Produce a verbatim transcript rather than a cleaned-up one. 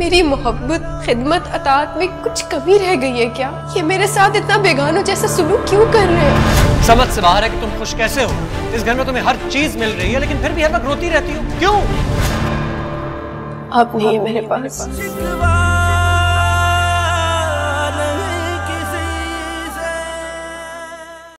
मेरी मोहब्बत, खिदमत, अतात में कुछ कमी रह गई है क्या? ये मेरे साथ इतना बेगानों जैसा सुलूक क्यों कर रहे हो? समझ से बाहर है कि तुम खुश कैसे हो। इस घर में तुम्हें हर चीज मिल रही है लेकिन फिर भी हर वक्त रोती रहती हो, क्यों? आप नहीं मेरे पास।